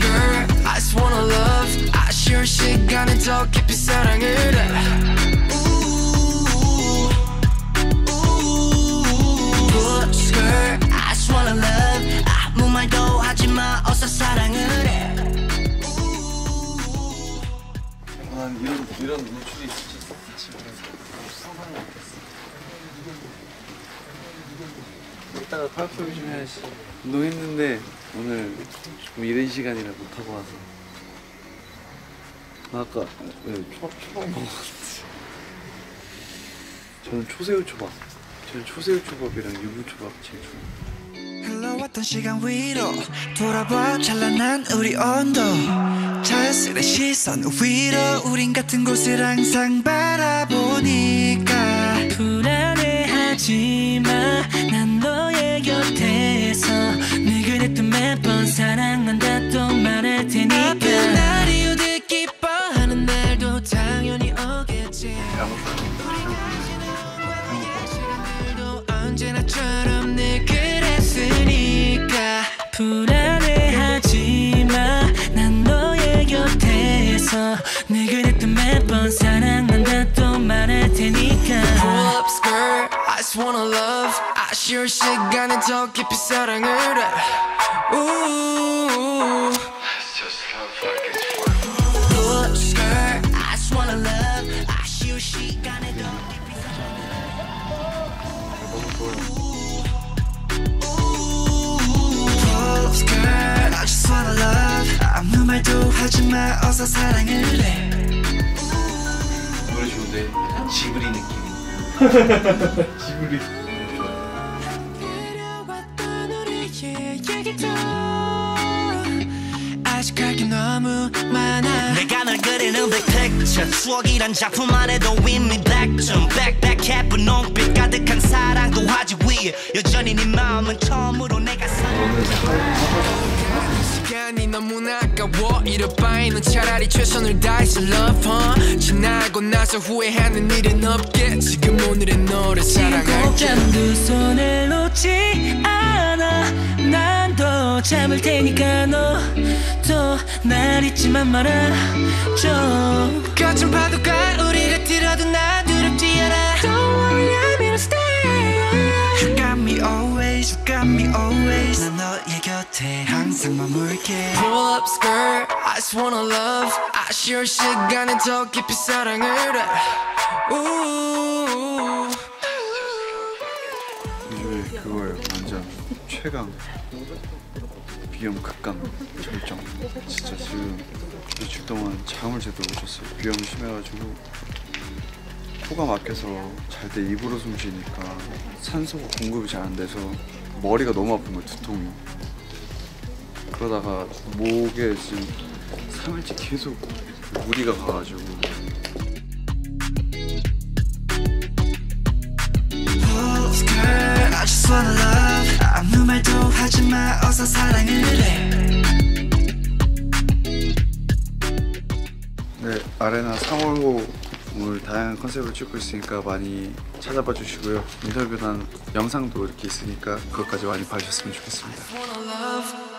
girl. I just wanna love. 아쉬울 시간에 더 깊이 사랑을 해. Push girl. I just wanna love. 아무 말도 하지 마. 어서 사랑을 해. 난 이런 노출이 있을지 사실 상상을 못했어. 이따가 파업쇼 좀 해야지. 운동했는데 오늘 좀 이른 시간이라 못하고 와서. 나 아까 초밥 먹은 것 같아. 저는 초새우 초밥. 저는 초새우 초밥이랑 유부 초밥 제일 좋아해요. 흘러왔던 시간 위로 돌아봐 찬란한 우리 온도 자연스레 시선 위로 우린 같은 곳을 항상 바라보니까 불안해하지마 난 너의 곁에서 늘 그랬던 매번 사랑한다 또 말할 테니까 아픈 날이 오듯 기뻐하는 날도 당연히 오겠지 시간들도 언제나처럼 늘 불안해하지마 난 너의 곁에서 늘 그랬던 매번 사랑한다 또 말할 테니까 Pull up skirt I just wanna love 아쉬울 시간에 더 깊이 사랑을 해 Ooh That's just how fucking it's worth Pull up skirt I just wanna love 아쉬울 시간에 더 깊이 사랑을 해 Girl, I just wanna love. 아무 말도 하지 마. 어서 사랑을 해. 노래 좋은데 지브리 느낌. 지브리. 그려왔던 우리의 얘기도 아직할 게 너무 많아. 내가 널 그리는 big picture. 추억이란 작품 안에도 의미 백점. 백백 예쁜 눈빛 가득한 사랑도 아직 위에 여전히 네 마음은 처음으로 내가 시간이 너무나 아까워 이럴 바에는 차라리 최선을 다해서 love huh 지나고 나서 후회하는 일은 없게 지금 오늘의 너를 사랑할게 꼭 두 손을 놓지 않아 난 더 참을 테니까 너 또 날 잊지만 말아줘 거친 파도가 우리를 틀어도 난 두렵지 않아 Don't worry I'm here to stay You got me always You got me always 난 너의 곁에 항상 머물게 Pull up skirt I just wanna love 아쉬울 시간에 더 깊이 사랑을 해 Ooh 요즘에 그거예요 완전 최강 비염 극강 절정 진짜 지금 며칠 동안 잠을 제대로 못 잤어요 비염이 심해가지고 코가 막혀서 잘 때 입으로 숨 쉬니까 산소가 공급이 잘 안 돼서 머리가 너무 아픈 거예요 두통이 그러다가 목에 지금 3일째 계속 무리가 가가지고 I just wanna love 아무 말도 하지마 어서 사랑을 해 네, 아레나 3월호 오늘 다양한 컨셉을 찍고 있으니까 많이 찾아봐 주시고요 인터뷰나 영상도 이렇게 있으니까 그것까지 많이 봐주셨으면 좋겠습니다